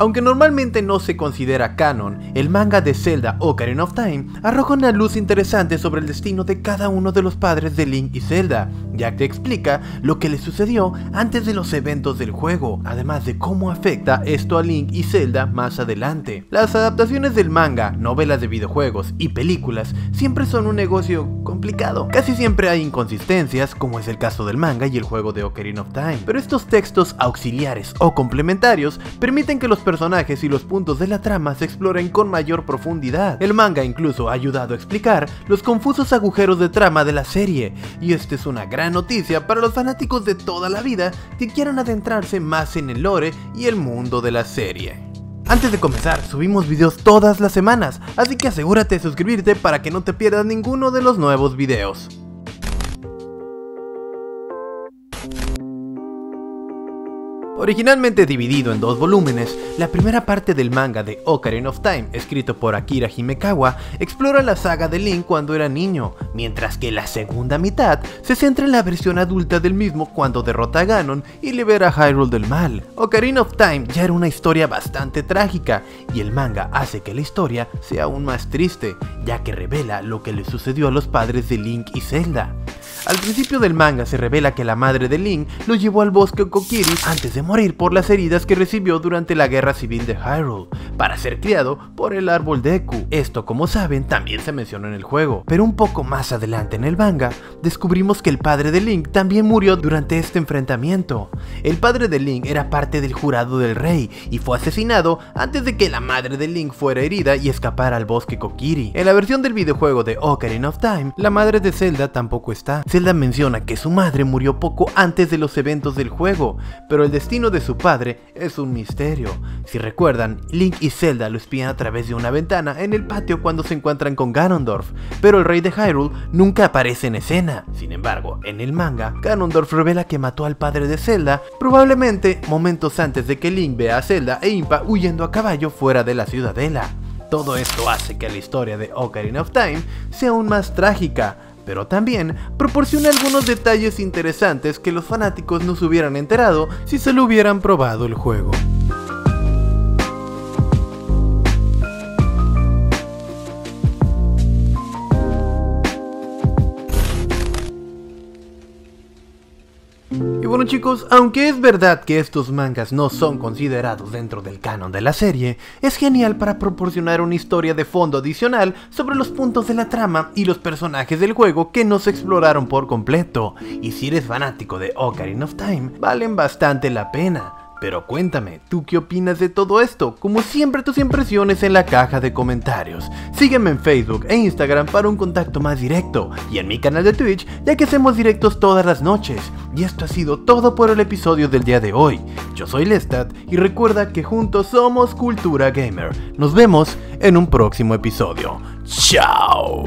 Aunque normalmente no se considera canon, el manga de Zelda Ocarina of Time arroja una luz interesante sobre el destino de cada uno de los padres de Link y Zelda, ya que explica lo que les sucedió antes de los eventos del juego, además de cómo afecta esto a Link y Zelda más adelante. Las adaptaciones del manga, novelas de videojuegos y películas siempre son un negocio complicado. Casi siempre hay inconsistencias, como es el caso del manga y el juego de Ocarina of Time, pero estos textos auxiliares o complementarios permiten que los personajes y los puntos de la trama se exploren con mayor profundidad. El manga incluso ha ayudado a explicar los confusos agujeros de trama de la serie, y esta es una gran noticia para los fanáticos de toda la vida que quieran adentrarse más en el lore y el mundo de la serie. Antes de comenzar, subimos videos todas las semanas, así que asegúrate de suscribirte para que no te pierdas ninguno de los nuevos videos. Originalmente dividido en dos volúmenes, la primera parte del manga de Ocarina of Time, escrito por Akira Himekawa, explora la saga de Link cuando era niño, mientras que la segunda mitad se centra en la versión adulta del mismo cuando derrota a Ganon y libera a Hyrule del mal. Ocarina of Time ya era una historia bastante trágica, y el manga hace que la historia sea aún más triste, ya que revela lo que le sucedió a los padres de Link y Zelda. Al principio del manga se revela que la madre de Link lo llevó al bosque Kokiri antes de morir por las heridas que recibió durante la guerra civil de Hyrule, para ser criado por el árbol Deku. Esto, como saben, también se menciona en el juego, pero un poco más adelante en el manga, descubrimos que el padre de Link también murió durante este enfrentamiento. El padre de Link era parte del jurado del rey y fue asesinado antes de que la madre de Link fuera herida y escapara al bosque Kokiri. En la versión del videojuego de Ocarina of Time, la madre de Zelda tampoco está. Zelda menciona que su madre murió poco antes de los eventos del juego, pero el destino de su padre es un misterio. Si recuerdan, Link y Zelda lo espían a través de una ventana en el patio cuando se encuentran con Ganondorf, pero el rey de Hyrule nunca aparece en escena. Sin embargo, en el manga, Ganondorf revela que mató al padre de Zelda, probablemente momentos antes de que Link vea a Zelda e Impa huyendo a caballo fuera de la ciudadela. Todo esto hace que la historia de Ocarina of Time sea aún más trágica, pero también proporciona algunos detalles interesantes que los fanáticos no se hubieran enterado si solo hubieran probado el juego. Bueno chicos, aunque es verdad que estos mangas no son considerados dentro del canon de la serie, es genial para proporcionar una historia de fondo adicional sobre los puntos de la trama y los personajes del juego que no se exploraron por completo, y si eres fanático de Ocarina of Time, valen bastante la pena. Pero cuéntame, ¿tú qué opinas de todo esto? Como siempre, tus impresiones en la caja de comentarios. Sígueme en Facebook e Instagram para un contacto más directo, y en mi canal de Twitch, ya que hacemos directos todas las noches. Y esto ha sido todo por el episodio del día de hoy. Yo soy Lestat, y recuerda que juntos somos Cultura Gamer. Nos vemos en un próximo episodio. ¡Chao!